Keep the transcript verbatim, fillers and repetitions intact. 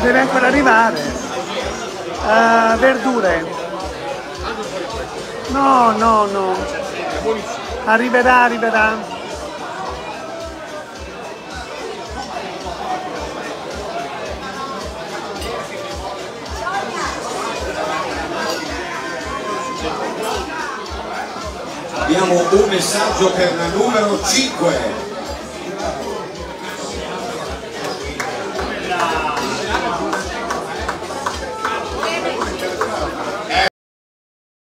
Deve ancora arrivare. Uh, verdure. No, no, no. Arriverà, arriverà. Abbiamo un messaggio per la numero cinque.